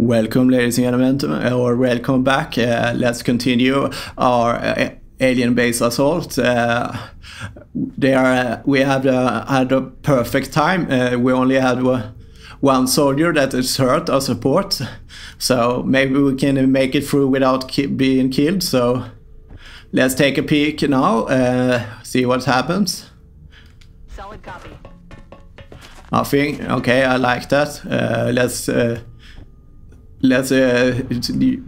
Welcome, ladies and gentlemen, or welcome back. Let's continue our alien-based assault. We have had a perfect time. We only had one soldier that is hurt or support, so maybe we can make it through without being killed. So let's take a peek now, see what happens. Solid copy. Nothing. Okay, I like that. Let's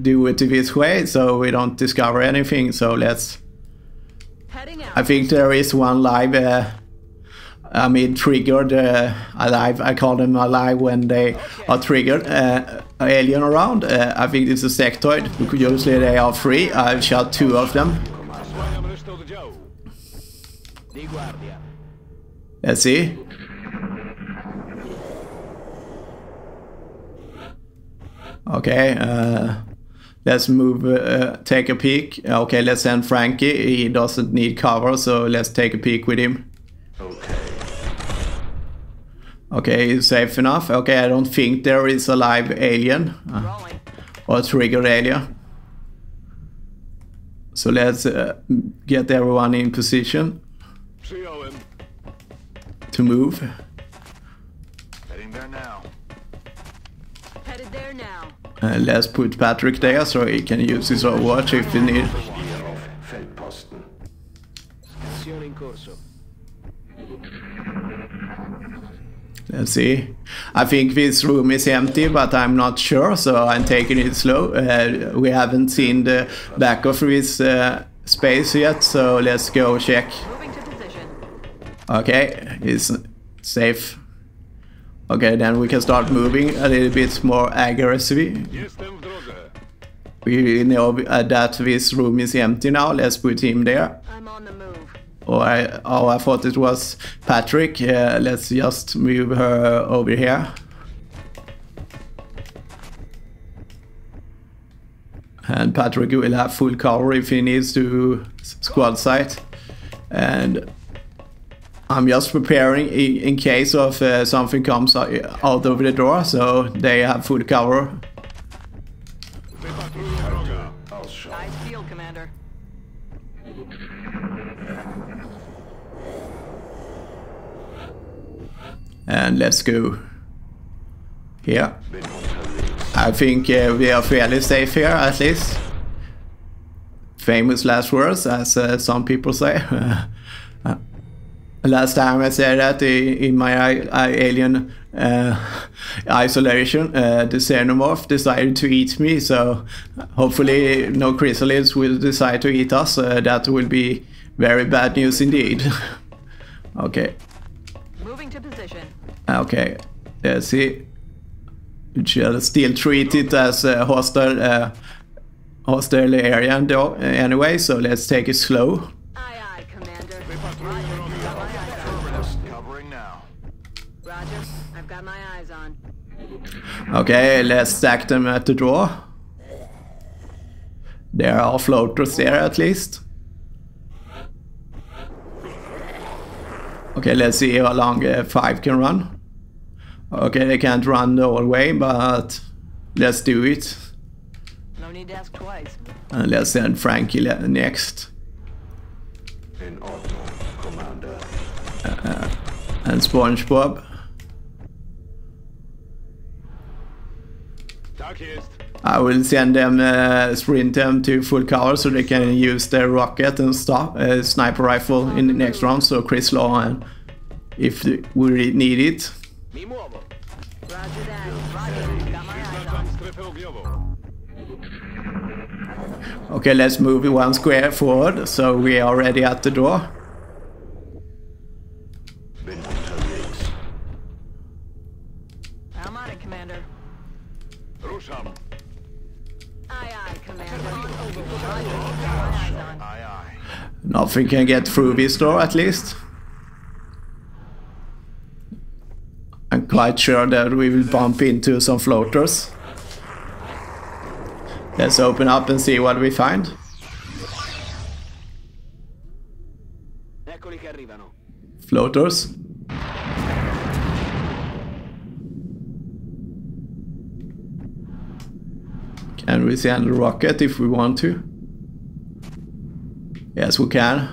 do it this way so we don't discover anything. So let's... I think there is one live, I mean triggered, alive. I call them alive when they are triggered. Alien around. I think it's a sectoid. Usually they are free. I've shot two of them. Let's see. Okay, let's move, take a peek. Okay, let's send Frankie. He doesn't need cover, so let's take a peek with him. Okay, he's safe enough. Okay, I don't think there is a live alien or triggered alien. So let's get everyone in position to move. Heading there now. Let's put Patrick there so he can use his overwatch if he needs. Let's see. I think this room is empty, but I'm not sure, so I'm taking it slow. We haven't seen the back of this space yet, so let's go check. Okay, it's safe. Okay, then we can start moving a little bit more aggressively. We know that this room is empty now. Let's put him there. I'm on the move. Oh, I thought it was Patrick. Let's just move her over here. And Patrick will have full cover if he needs to squad sight. And I'm just preparing in case of something comes out over the door, so they have full cover. Nice field, Commander. And let's go here. I think we are fairly safe here, at least. Famous last words, as some people say. Last time I said that in my alien isolation, the xenomorph decided to eat me, so hopefully no chrysalids will decide to eat us. That will be very bad news indeed. Okay. Moving to position. Okay, let's see. You should still treat it as a hostile area anyway, so let's take it slow. Okay, let's stack them at the door. There are floaters there at least. Okay, let's see how long 5 can run. Okay, they can't run the whole way, but let's do it. No need to ask twice. And let's send Frankie next. In auto, Commander. And SpongeBob. I will send them, sprint them to full cover so they can use their rocket and sniper rifle in the next round. So Chris Law, and if we need it. Okay, let's move one square forward so we are already at the door. I'm on it, Commander. Aye, aye, Commander. Nothing can get through this door, at least. I'm quite sure that we will bump into some floaters. Let's open up and see what we find. Floaters. Can we send a rocket if we want to? Yes, we can.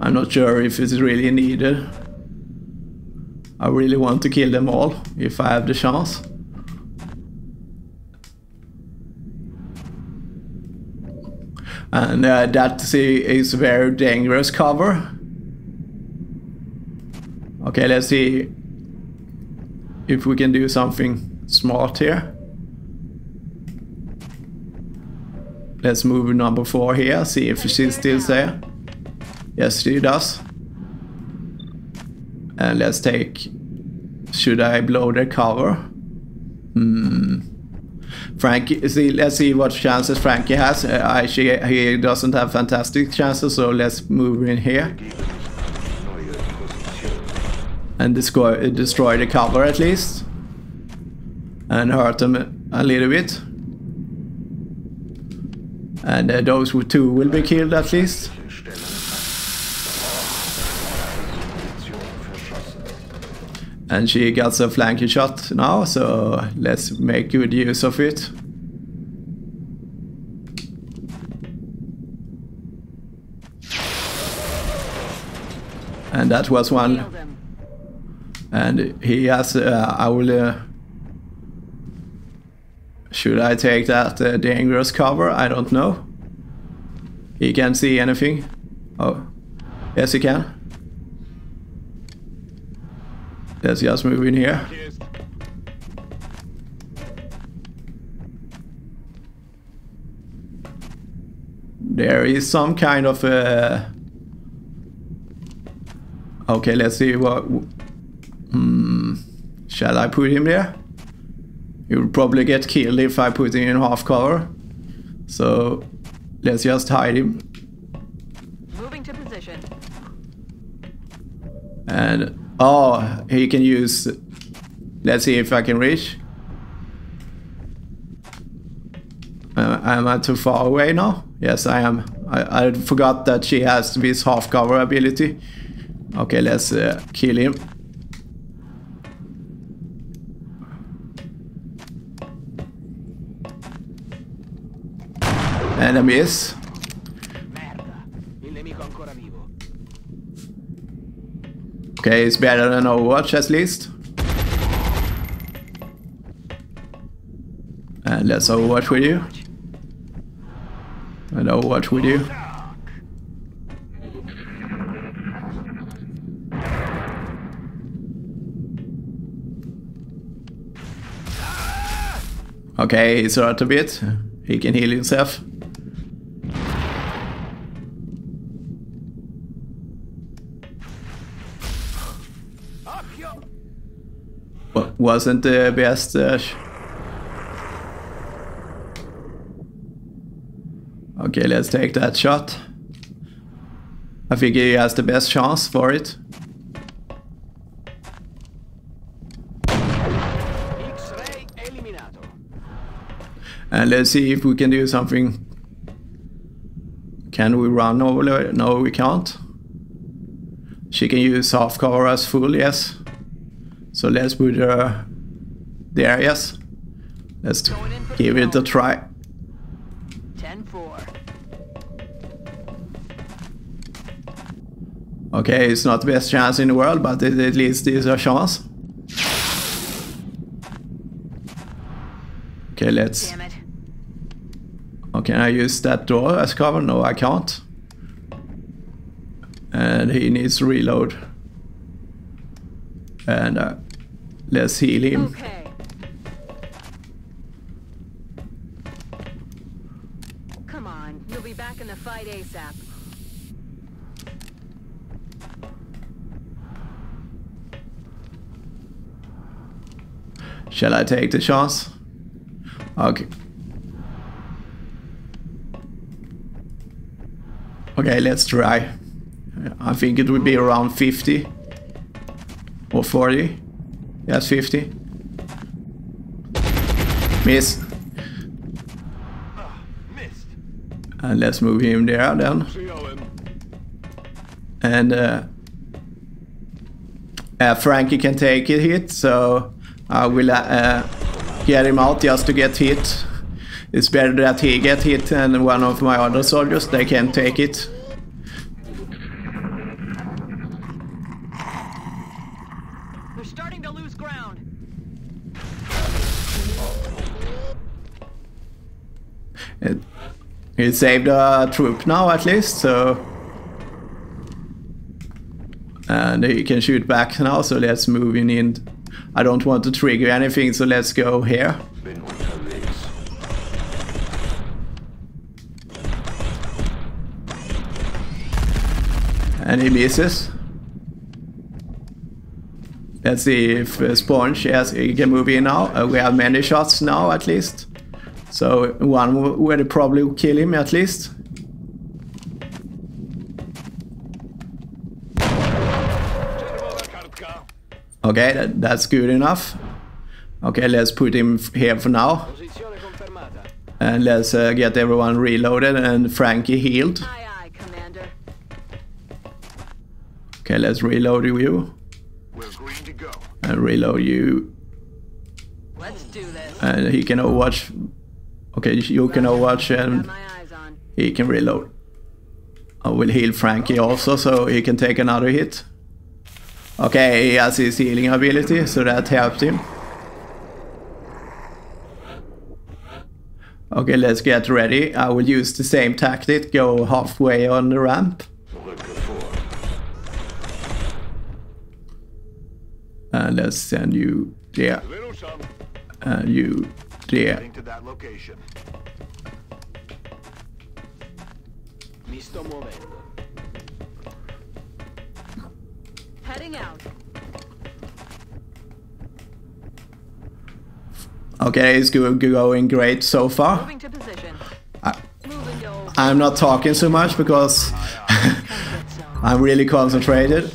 I'm not sure if it's really needed. I really want to kill them all, if I have the chance. And that is very dangerous cover. Okay, let's see if we can do something smart here. Let's move number 4 here, see if she's still there. Yes, she does. And let's take... Should I blow the cover? Hmm. Frankie, see, let's see what chances Frankie has. He doesn't have fantastic chances, so let's move in here. And destroy the cover at least. And hurt them a little bit. And those two will be killed at least. And she gets a flanking shot now, so let's make good use of it. And that was one. And he has... I will... should I take that dangerous cover? I don't know. He can't see anything. Oh. Yes, he can. Let's just move in here. There is some kind of a... Okay, let's see what... Shall I put him there? He will probably get killed if I put him in half cover. So, let's just hide him. Moving to position. And... Oh, he can use... Let's see if I can reach. Am I too far away now? Yes, I am. I forgot that she has this half cover ability. Okay, let's kill him. And a miss. Okay, it's better than Overwatch at least. And let's Overwatch with you. And Overwatch with you. Okay, he's hurt a bit. He can heal himself. Wasn't the best. Okay, let's take that shot. I think he has the best chance for it. And let's see if we can do something. Can we run over there? No, we can't. She can use half cover as full, yes. So let's put her there, yes. Let's give it a try. 10-4. Okay, it's not the best chance in the world, but it at least is a chance. Okay, let's... Oh, can I use that door as cover? No, I can't. And he needs to reload. And... let's heal him. Okay. Come on, you'll be back in the fight ASAP. Shall I take the chance? Okay. Okay, let's try. I think it would be around 50 or 40. Yes, 50. Miss. Missed. And let's move him there then. And Frankie can take a hit, so I will get him out just to get hit. It's better that he get hit than one of my other soldiers. They can't take it. They're starting to lose ground. It saved a troop now at least, so. And he can shoot back now, so let's move in. I don't want to trigger anything, so let's go here. And he misses. Let's see if Sponge, yes, he can move in now. We have many shots now at least. So one will probably kill him at least. Okay, that's good enough. Okay, let's put him here for now. And let's get everyone reloaded and Frankie healed. Aye, aye, okay, let's reload you. We're green to go. And reload you. Let's do this. And he can overwatch. Okay, you can overwatch and he can reload. I will heal Frankie also, so he can take another hit. Okay, he has his healing ability, so that helped him. Okay, let's get ready. I will use the same tactic, go halfway on the ramp. And let's send you there. And you there. Heading out. Okay, it's going great so far. Moving to position. I'm not talking so much because I'm really concentrated.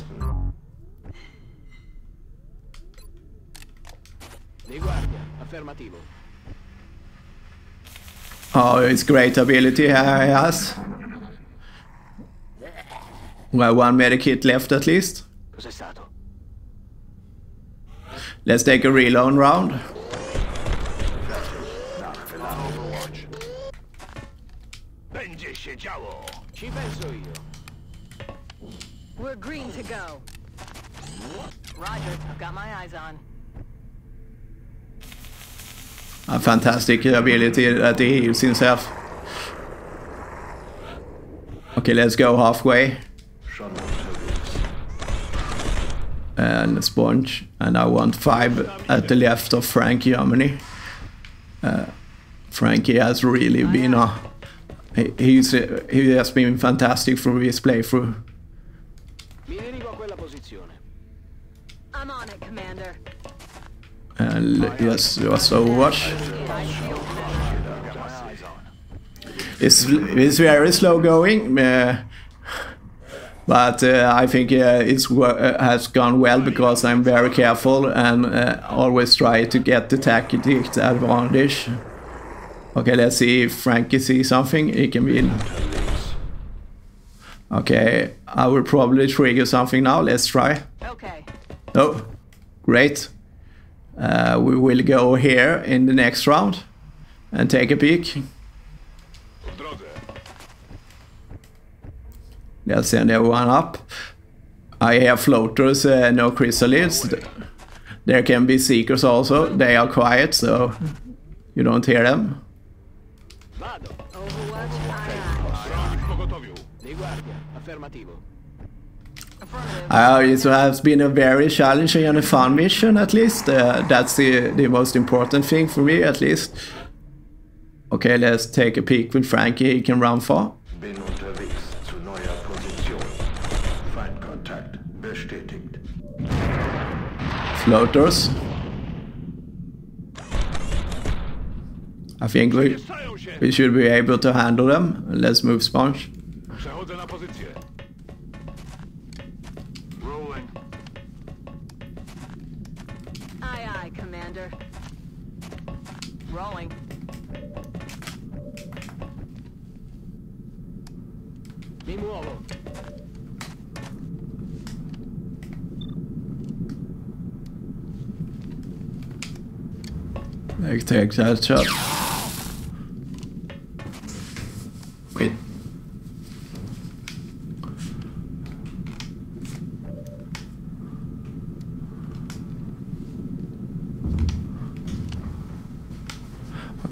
Oh, it's great ability he has. Well, one medikit left at least. Let's take a reload round. We're green to go. Roger, I've got my eyes on. A fantastic ability that he heals himself. Okay, let's go halfway. And a Sponge, and I want 5 at the left of Frankie Harmony. Frankie has really been he has been fantastic for his playthrough. I'm on it, Commander. And yes, so watch. It's very slow going. But I think it has gone well because I'm very careful and always try to get the tactics advantage. Okay, let's see if Frankie sees something. He can win. Okay, I will probably trigger something now. Let's try. Okay. Oh, great. We will go here in the next round and take a peek. Let's send everyone up. I have floaters, no chrysalids. There can be seekers also. They are quiet, so you don't hear them. It has been a very challenging and a fun mission, at least. That's the most important thing for me, at least. Okay, let's take a peek with Frankie. He can run far. Floaters. I think we should be able to handle them. Let's move Sponge. Rolling. Aye, aye, Commander. Rolling. Mi muovo. Take that shot.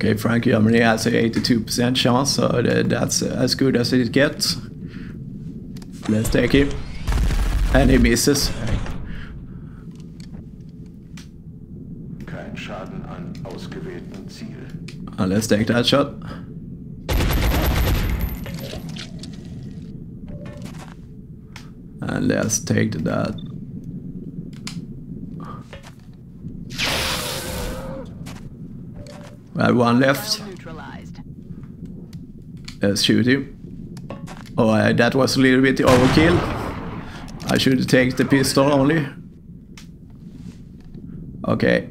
Okay, Frank Germany has a 82% chance, so that's as good as it gets. Let's take him. And he misses. And let's take that shot. And let's take that. We have one left. Let's shoot him. Oh, that was a little bit overkill. I should take the pistol only. Okay.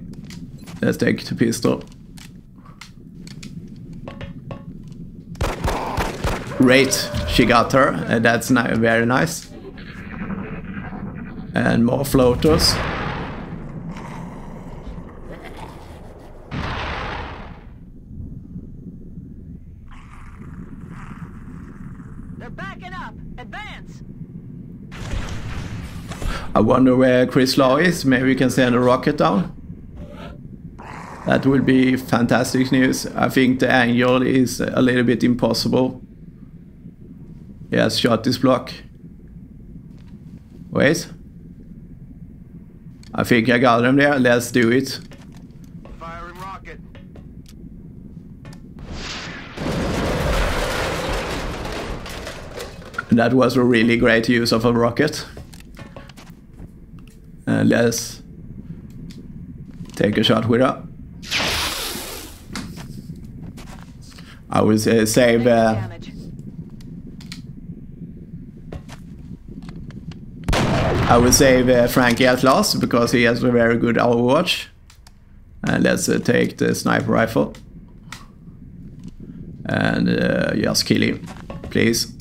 Let's take the pistol. Great, she got her, and that's very nice. And more floaters. They're backing up. Advance. I wonder where Chris Law is. Maybe we can send a rocket down. That would be fantastic news. I think the angle is a little bit impossible. Yes, shot this block. Wait. I think I got him there. Let's do it. Firing rocket. That was a really great use of a rocket. And let's take a shot with her. I would say save. I would save Frankie at last, because he has a very good overwatch. And let's take the sniper rifle. And just kill him, please.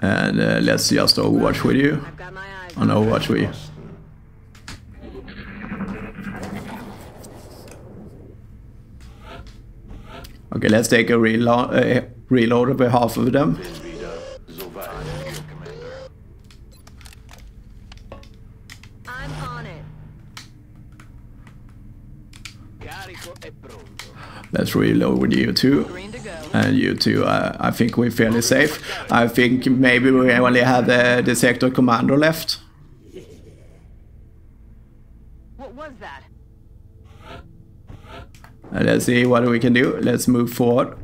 And let's just overwatch with you. On overwatch with you. Okay, let's take a reload. Reloaded by half of them. I'm on it. Let's reload with you two. And you two, I think we're fairly safe. I think maybe we only have the sector commander left. What was that? Let's see what we can do. Let's move forward.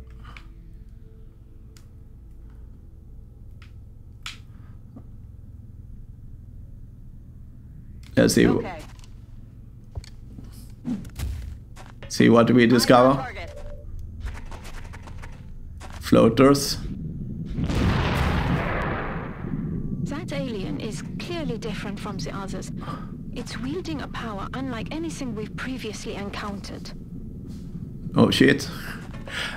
Let's see. Okay. See what we discover. Floaters. That alien is clearly different from the others. It's wielding a power unlike anything we've previously encountered. Oh shit.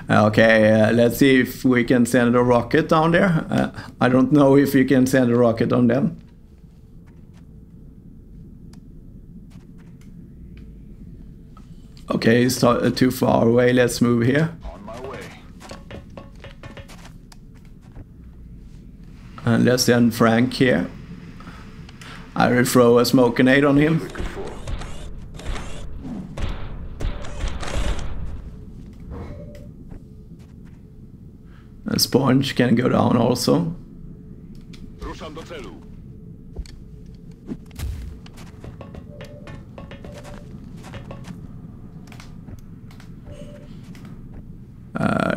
Okay, let's see if we can send a rocket down there. I don't know if you can send a rocket on them. Okay, it's too far away. Let's move here. On my way. And let's send Frank here. I will throw a smoke grenade on him. A sponge can go down also.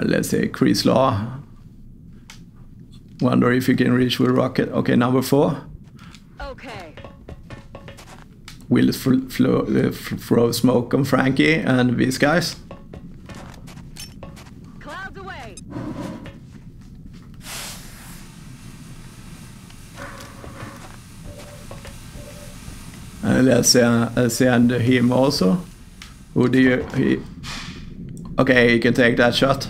Let's say Chris Law. Wonder if you can reach with rocket. Okay, number 4. Okay. We'll throw smoke on Frankie and these guys. Clouds away. And let's send him also. Who do you? He, okay, you can take that shot.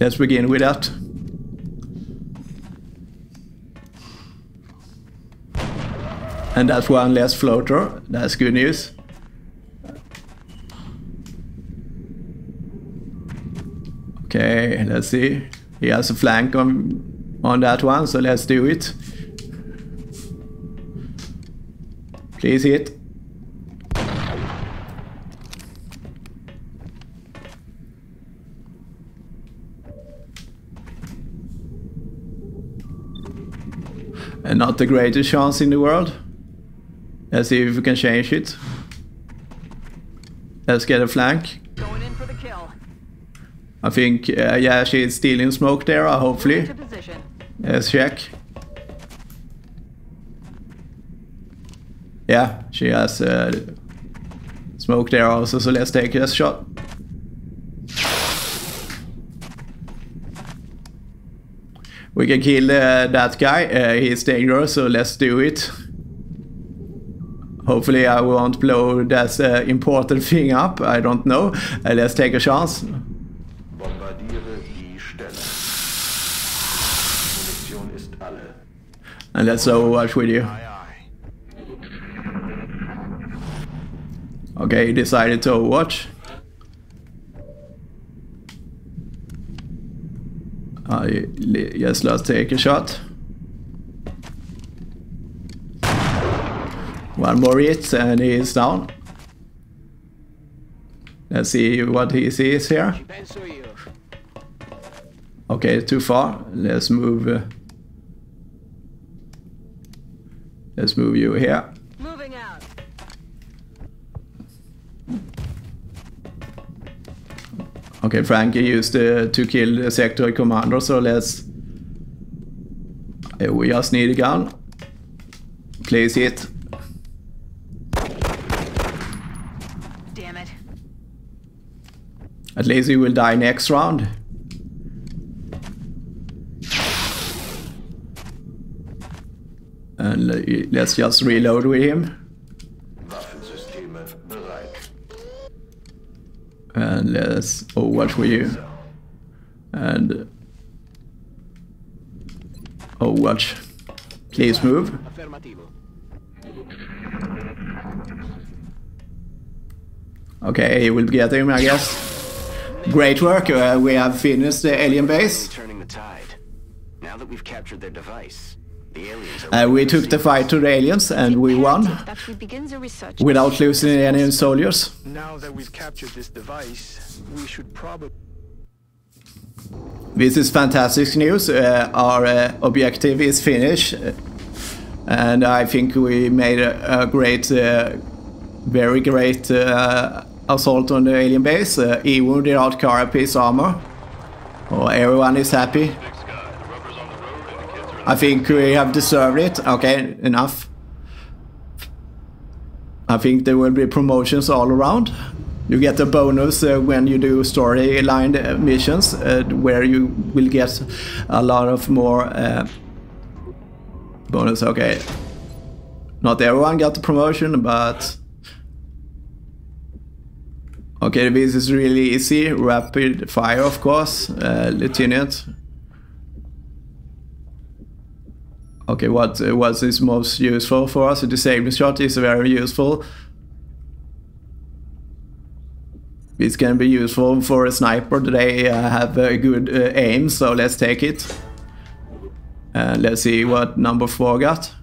Let's begin with that. And that's one less floater. That's good news. Okay, let's see. He has a flank on that one, so let's do it. Please hit. And not the greatest chance in the world. Let's see if we can change it. Let's get a flank. Going in for the kill. I think, yeah, she's stealing smoke there, hopefully. Let's check. Yeah, she has smoke there also, so let's take this shot. We can kill that guy, he's dangerous, so let's do it. Hopefully I won't blow that important thing up, I don't know. Let's take a chance. And let's overwatch with you. Okay, decided to overwatch. Yes, let's take a shot. One more hit and he is down. Let's see what he sees here. Okay, too far. Let's move. Let's move you here. Moving out. Okay, Frankie used to kill the sector commander, so let's. We just need a gun. Please hit. Damn it. At least he will die next round. And let's just reload with him. And let's overwatch with you. And overwatch. Please move. Okay, he will get him, I guess. Great work. We have finished the alien base. Turning the tide. Now that we've captured their device. We took the fight to the aliens and we won without losing any soldiers. Now that we've captured this device, we should probably. This is fantastic news. Our objective is finished, and I think we made a great, very great assault on the alien base. Even without Carapace armor, everyone is happy. I think we have deserved it. Okay, enough. I think there will be promotions all around. You get a bonus when you do storyline missions, where you will get a lot of more bonus. Okay, not everyone got the promotion, but okay, this is really easy. Rapid fire, of course, lieutenant. Okay, what is most useful for us? The saving shot is very useful. This can be useful for a sniper. They have a good aim, so let's take it. Let's see what number 4 got.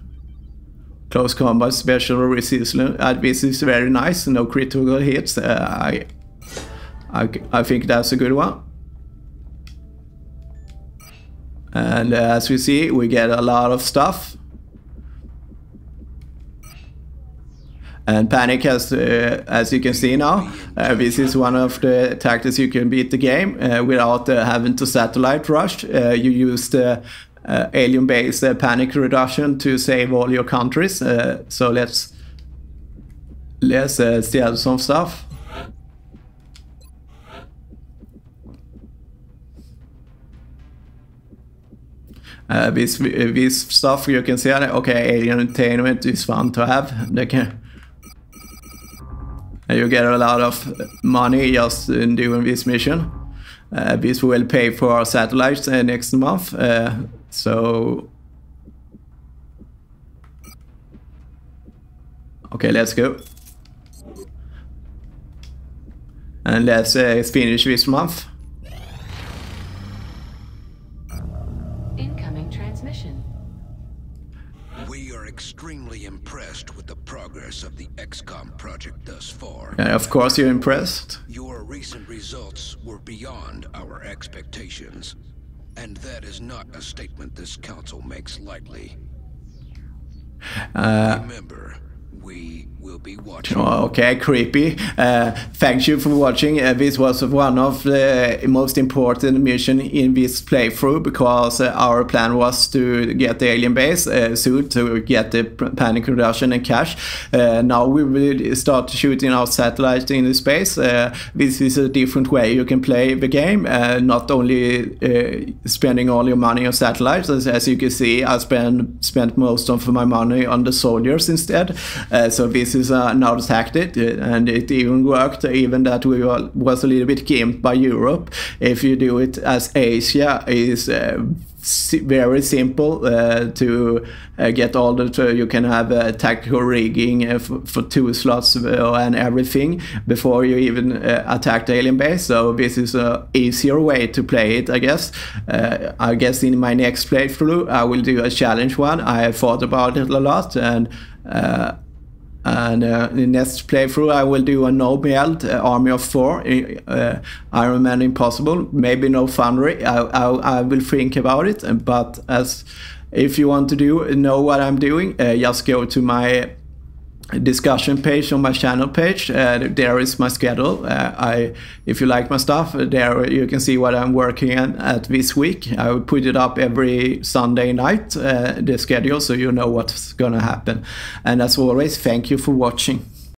Close combat, special resistance. This is very nice. No critical hits. I think that's a good one. And as we see, we get a lot of stuff. And panic has, as you can see now, this is one of the tactics you can beat the game without having to satellite rush. You use the alien base panic reduction to save all your countries. So let's steal some stuff. This stuff you can see, okay, alien entertainment is fun to have. They can, you get a lot of money just in doing this mission. This will pay for our satellites next month, so... Okay, let's go. And let's finish this month. are extremely impressed with the progress of the XCOM project thus far. Yeah, of course you're impressed. Your recent results were beyond our expectations, and that is not a statement this council makes lightly. Remember, we will be watching. Okay, creepy. Thank you for watching. This was one of the most important missions in this playthrough, because our plan was to get the alien base suit, to get the panic reduction and cash. Now we will start shooting our satellites in space. This is a different way you can play the game, not only spending all your money on satellites. As you can see, I spent most of my money on the soldiers instead. So this is another tactic, and it even worked, even that we was a little bit gimped by Europe. If you do it as Asia, is very simple to get all the, you can have tactical rigging for 2 slots and everything before you even attack the alien base. So this is an easier way to play it, I guess. I guess in my next playthrough I will do a challenge one. I thought about it a lot, and in the next playthrough I will do a no build army of 4 Iron Man Impossible, maybe no Foundry. I will think about it, but as if you want to know what I'm doing, just go to my discussion page on my channel page. There is my schedule. If you like my stuff, there you can see what I'm working on at this week. I will put it up every Sunday night, the schedule, so you know what's gonna happen. And as always, thank you for watching.